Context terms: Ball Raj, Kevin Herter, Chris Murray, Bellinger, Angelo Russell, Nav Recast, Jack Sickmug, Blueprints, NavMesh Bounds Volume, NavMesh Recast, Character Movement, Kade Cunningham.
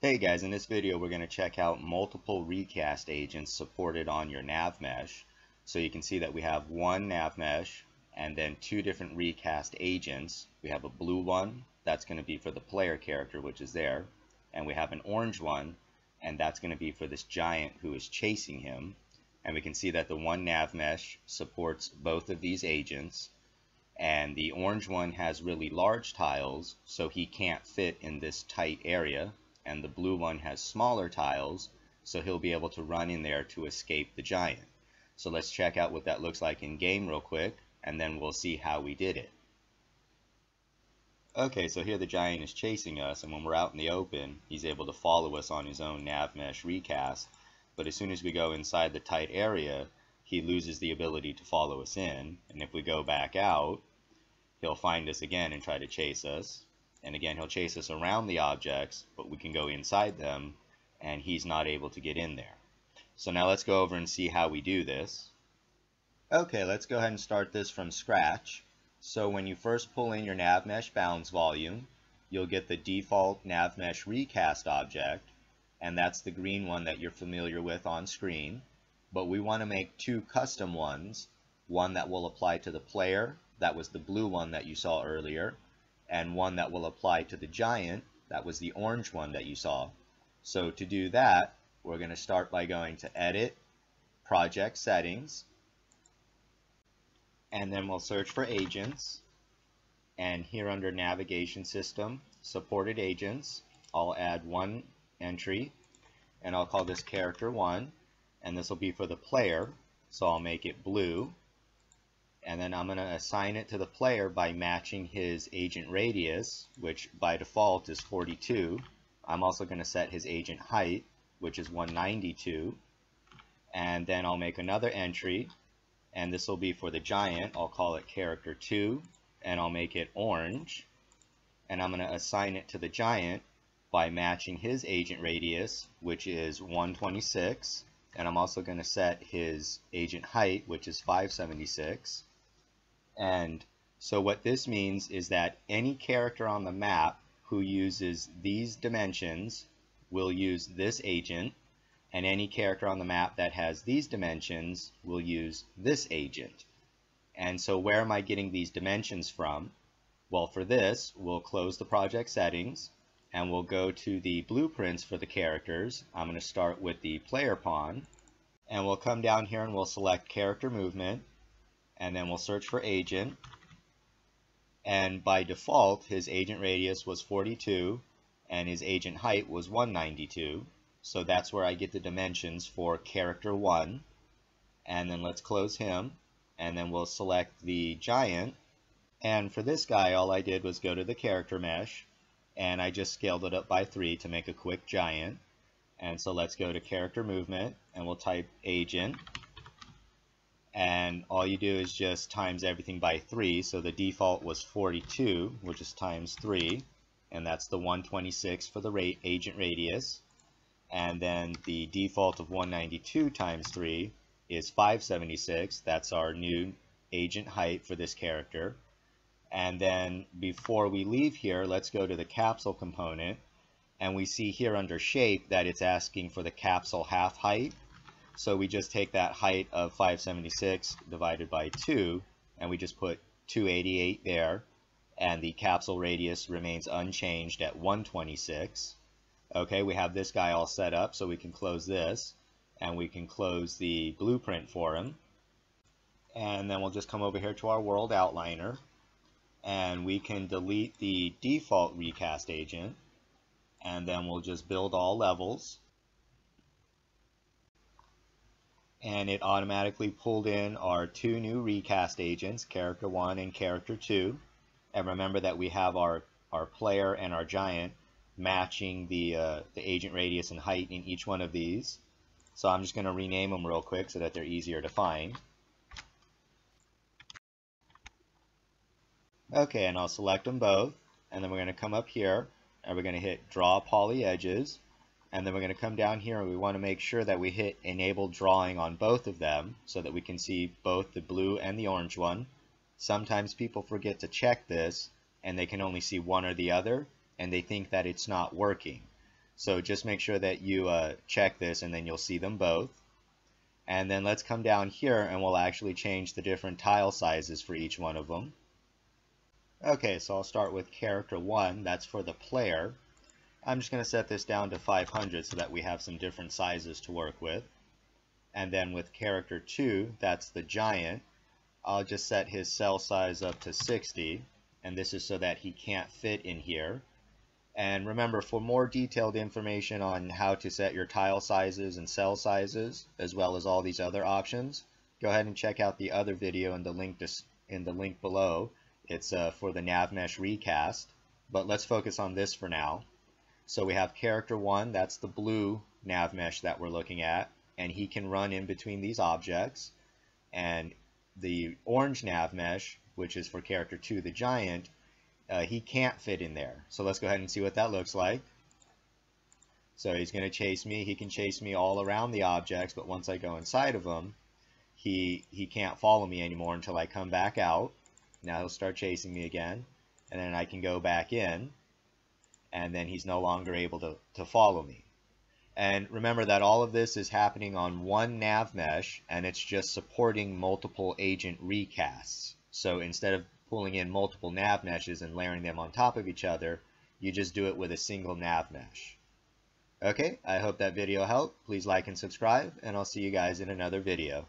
Hey guys, in this video we're going to check out multiple recast agents supported on your NavMesh. So you can see that we have one NavMesh and then two different recast agents. We have a blue one, that's going to be for the player character which is there, and we have an orange one, and that's going to be for this giant who is chasing him. And we can see that the one NavMesh supports both of these agents, and the orange one has really large tiles so he can't fit in this tight area. And the blue one has smaller tiles, so he'll be able to run in there to escape the giant. So let's check out what that looks like in game real quick, and then we'll see how we did it. Okay, so here the giant is chasing us, and when we're out in the open, he's able to follow us on his own NavMesh recast. But as soon as we go inside the tight area, he loses the ability to follow us in. And if we go back out, he'll find us again and try to chase us. And again, he'll chase us around the objects, but we can go inside them, and he's not able to get in there. So now let's go over and see how we do this. Okay, let's go ahead and start this from scratch. So when you first pull in your NavMesh Bounds Volume, you'll get the default NavMesh Recast object, and that's the green one that you're familiar with on screen. But we want to make two custom ones, one that will apply to the player, that was the blue one that you saw earlier, and one that will apply to the giant, that was the orange one that you saw. So to do that, we're going to start by going to Edit, Project Settings, and then we'll search for Agents, and here under Navigation System, Supported Agents, I'll add one entry, and I'll call this Character 1, and this will be for the player, so I'll make it blue. And then I'm going to assign it to the player by matching his agent radius, which by default is 42. I'm also going to set his agent height, which is 192. And then I'll make another entry, and this will be for the giant. I'll call it Character 2, and I'll make it orange. And I'm going to assign it to the giant by matching his agent radius, which is 126. And I'm also going to set his agent height, which is 576. And so what this means is that any character on the map who uses these dimensions will use this agent, and any character on the map that has these dimensions will use this agent. And so where am I getting these dimensions from? Well, for this, we'll close the project settings, and we'll go to the blueprints for the characters. I'm going to start with the player pawn, and we'll come down here and we'll select Character Movement, and then we'll search for agent, and by default his agent radius was 42 and his agent height was 192, so that's where I get the dimensions for Character 1. And then let's close him, and then we'll select the giant, and for this guy all I did was go to the character mesh, and I just scaled it up by 3 to make a quick giant. And so let's go to Character Movement, and we'll type agent, and all you do is just times everything by 3, so the default was 42, which is times 3, and that's the 126 for the agent radius, and then the default of 192 times 3 is 576, that's our new agent height for this character. And then before we leave here, let's go to the capsule component, and we see here under shape that it's asking for the capsule half height. So we just take that height of 576 divided by 2, and we just put 288 there, and the capsule radius remains unchanged at 126. Okay, we have this guy all set up, so we can close this, and we can close the blueprint for him. And then we'll just come over here to our world outliner, and we can delete the default recast agent, and then we'll just build all levels. And it automatically pulled in our two new recast agents, Character 1 and Character 2. And remember that we have our player and our giant matching the agent radius and height in each one of these. So I'm just going to rename them real quick so that they're easier to find. Okay, and I'll select them both, and then we're going to come up here, and we're going to hit Draw Poly Edges. And then we're going to come down here, and we want to make sure that we hit Enable Drawing on both of them so that we can see both the blue and the orange one. Sometimes people forget to check this, and they can only see one or the other, and they think that it's not working. So just make sure that you check this and then you'll see them both. And then let's come down here and we'll actually change the different tile sizes for each one of them. Okay, so I'll start with character 1, that's for the player. I'm just going to set this down to 500 so that we have some different sizes to work with. And then with character 2, that's the giant, I'll just set his cell size up to 60, and this is so that he can't fit in here. And remember, for more detailed information on how to set your tile sizes and cell sizes, as well as all these other options, go ahead and check out the other video in the link, below. It's for the NavMesh Recast, but let's focus on this for now. So we have character 1, that's the blue NavMesh that we're looking at, and he can run in between these objects. And the orange NavMesh, which is for character 2, the giant, he can't fit in there. So let's go ahead and see what that looks like. So he's going to chase me. He can chase me all around the objects, but once I go inside of him, he can't follow me anymore until I come back out. Now he'll start chasing me again, and then I can go back in, and then he's no longer able to follow me. And remember that all of this is happening on one NavMesh, and it's just supporting multiple agent recasts. So instead of pulling in multiple nav meshes and layering them on top of each other, you just do it with a single nav mesh. Okay, I hope that video helped. Please like and subscribe, and I'll see you guys in another video.